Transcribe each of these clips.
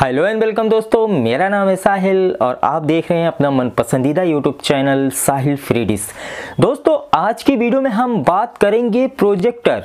Hello and welcome दोस्तों, मेरा नाम है साहिल और आप देख रहे हैं अपना मन पसंदीदा YouTube channel Sahil free dish. दोस्तों आज की वीडियो में हम बात करेंगे प्रोजेक्टर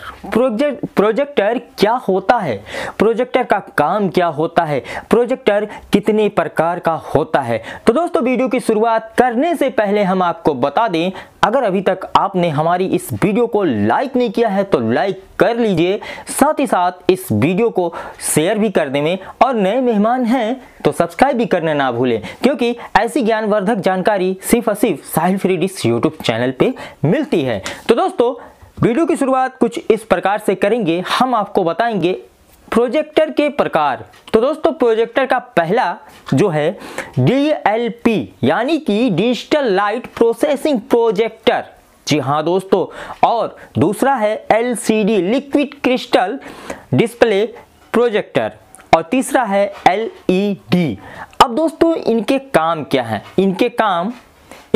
क्या होता है, प्रोजेक्टर का काम क्या होता है, प्रोजेक्टर कितने प्रकार का होता है। तो दोस्तों वीडियो की शुरुआत करने से पहले हम आपको बता दें, अगर अभी तक आपने हमारी इस वीडियो को लाइक नहीं किया है तो लाइक कर लीजिए, साथ ही साथ इस वीडियो को शेयर भी कर दें और नए मेहमान हैं तो सब्सक्राइब भी करना ना भूलें, क्योंकि ऐसी ज्ञानवर्धक जानकारी सिर्फ और सिर्फ Sahil free dish YouTube channel पे मिलती है। तो दोस्तों वीडियो की शुरुआत कुछ इस प्रकार से करेंगे, हम आपको बताएंगे प्रोजेक्टर के प्रकार। तो दोस्तों प्रोजेक्टर का पहला जो है DLP यानी कि डिजिटल लाइट प्रोसेसिंग प्रोजेक्टर, जी हाँ दोस्तों। और दूसरा है LCD liquid crystal display projector और तीसरा है LED। अब दोस्तों इनके काम क्या हैं, इनके काम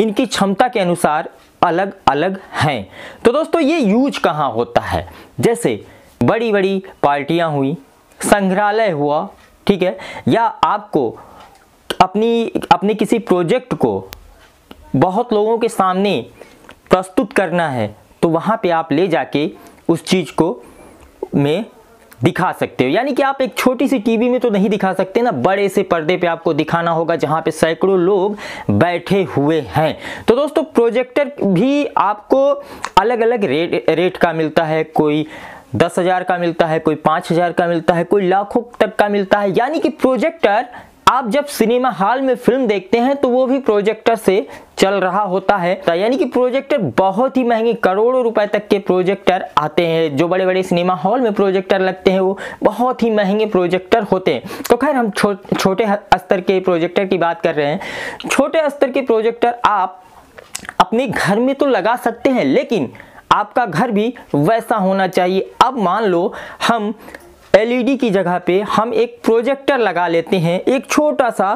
इनकी क्षमता के अनुसार अलग अलग हैं। तो दोस्तों ये यूज कहाँ होता है, जैसे बड़ी बड़ी पार्टियां हुई, संग्रहालय हुआ, ठीक है, या आपको अपने किसी प्रोजेक्ट को बहुत लोगों के सामने प्रस्तुत करना है तो वहाँ पे आप ले जाके उस चीज़ को में दिखा सकते हो। यानी कि आप एक छोटी सी टीवी में तो नहीं दिखा सकते ना, बड़े से पर्दे पे आपको दिखाना होगा जहाँ पे सैकड़ों लोग बैठे हुए हैं। तो दोस्तों प्रोजेक्टर भी आपको अलग अलग रेट का मिलता है, कोई 10,000 का मिलता है, कोई 5,000 का मिलता है, कोई लाखों तक का मिलता है। यानी कि प्रोजेक्टर आप जब सिनेमा हॉल में फिल्म देखते हैं तो वो भी प्रोजेक्टर से चल रहा होता है। यानी कि प्रोजेक्टर बहुत ही महंगे, करोड़ों रुपए तक के प्रोजेक्टर आते हैं, जो बड़े बड़े सिनेमा हॉल में प्रोजेक्टर लगते हैं वो बहुत ही महंगे प्रोजेक्टर होते हैं। तो खैर हम छोटे स्तर के प्रोजेक्टर की बात कर रहे हैं। छोटे स्तर के प्रोजेक्टर आप अपने घर में तो लगा सकते हैं, लेकिन आपका घर भी वैसा होना चाहिए। अब मान लो हम LED की जगह पे हम एक प्रोजेक्टर लगा लेते हैं, एक छोटा सा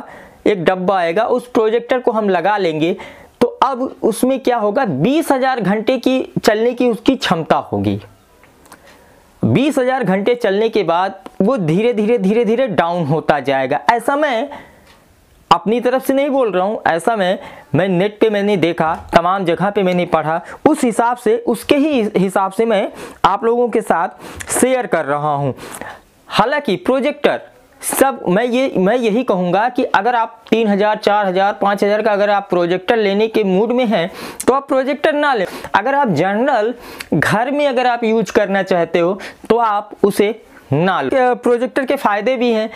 एक डब्बा आएगा, उस प्रोजेक्टर को हम लगा लेंगे तो अब उसमें क्या होगा, 20,000 घंटे की चलने की उसकी क्षमता होगी। 20,000 घंटे चलने के बाद वो धीरे धीरे धीरे धीरे डाउन होता जाएगा। ऐसा मैं अपनी तरफ से नहीं बोल रहा हूँ, ऐसा मैं नेट पे मैंने देखा, तमाम जगह पे मैंने पढ़ा, उस हिसाब से उसके ही हिसाब से मैं आप लोगों के साथ शेयर कर रहा हूँ। हालांकि प्रोजेक्टर सब मैं यही कहूँगा कि अगर आप 3,000 4,000 5,000 का अगर आप प्रोजेक्टर लेने के मूड में हैं तो आप प्रोजेक्टर ना लें। अगर आप जनरल घर में अगर आप यूज करना चाहते हो तो आप उसे ना लें। प्रोजेक्टर के फ़ायदे भी हैं,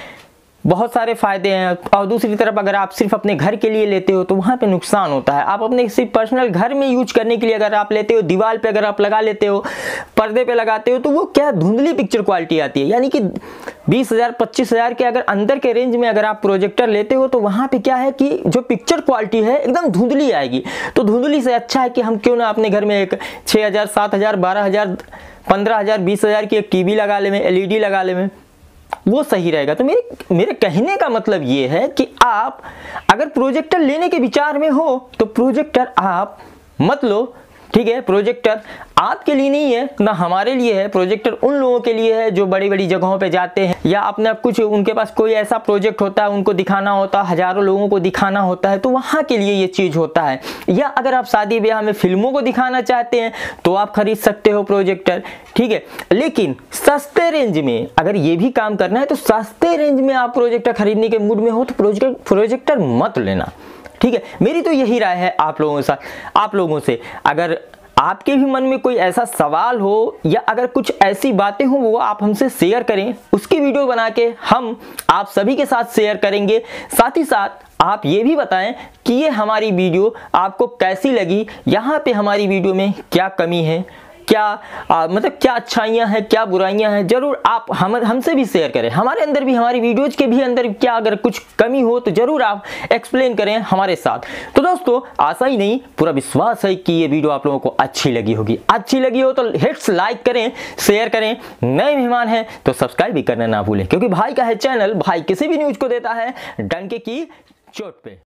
बहुत सारे फ़ायदे हैं, और दूसरी तरफ अगर आप सिर्फ अपने घर के लिए लेते हो तो वहाँ पे नुकसान होता है। आप अपने सिर्फ पर्सनल घर में यूज करने के लिए अगर आप लेते हो, दीवार पे अगर आप लगा लेते हो, पर्दे पे लगाते हो, तो वो क्या धुंधली पिक्चर क्वालिटी आती है। यानी कि 20,000 25,000 के अगर अंदर के रेंज में अगर आप प्रोजेक्टर लेते हो तो वहाँ पे क्या है कि जो पिक्चर क्वालिटी है एकदम धुंधली आएगी। तो धुंधली से अच्छा है कि हम क्यों ना अपने घर में एक 6,000 7,000 12,000 15,000 20,000 की एक टीवी लगा ले में, LED लगा ले में, वो सही रहेगा। तो मेरे कहने का मतलब ये है कि आप अगर प्रोजेक्टर लेने के विचार में हो तो प्रोजेक्टर आप मत लो, ठीक है। प्रोजेक्टर आपके लिए नहीं है ना हमारे लिए है, प्रोजेक्टर उन लोगों के लिए है जो बड़ी बड़ी जगहों पे जाते हैं या अपने कुछ उनके पास कोई ऐसा प्रोजेक्ट होता है, उनको दिखाना होता है, हजारों लोगों को दिखाना होता है, तो वहाँ के लिए ये चीज़ होता है। या अगर आप शादी ब्याह में फिल्मों को दिखाना चाहते हैं तो आप खरीद सकते हो प्रोजेक्टर, ठीक है। लेकिन सस्ते रेंज में अगर ये भी काम करना है तो सस्ते रेंज में आप प्रोजेक्टर खरीदने के मूड में हो तो प्रोजेक्टर मत लेना, ठीक है। मेरी तो यही राय है आप लोगों के साथ, आप लोगों से। अगर आपके भी मन में कोई ऐसा सवाल हो या अगर कुछ ऐसी बातें हो वो आप हमसे शेयर करें, उसकी वीडियो बना के हम आप सभी के साथ शेयर करेंगे। साथ ही साथ आप ये भी बताएं कि ये हमारी वीडियो आपको कैसी लगी, यहाँ पे हमारी वीडियो में क्या कमी है, क्या मतलब क्या अच्छाइयाँ हैं, क्या बुराइयाँ हैं, जरूर आप हमसे भी शेयर करें। हमारे अंदर भी, हमारी वीडियोज़ के भी अंदर क्या अगर कुछ कमी हो तो ज़रूर आप एक्सप्लेन करें हमारे साथ। तो दोस्तों आशा ही नहीं, पूरा विश्वास है कि ये वीडियो आप लोगों को अच्छी लगी होगी। अच्छी लगी हो तो हिट्स लाइक करें, शेयर करें, नए मेहमान हैं तो सब्सक्राइब भी करना ना भूलें, क्योंकि भाई का है चैनल, भाई किसी भी न्यूज़ को देता है डंके की चोट पर।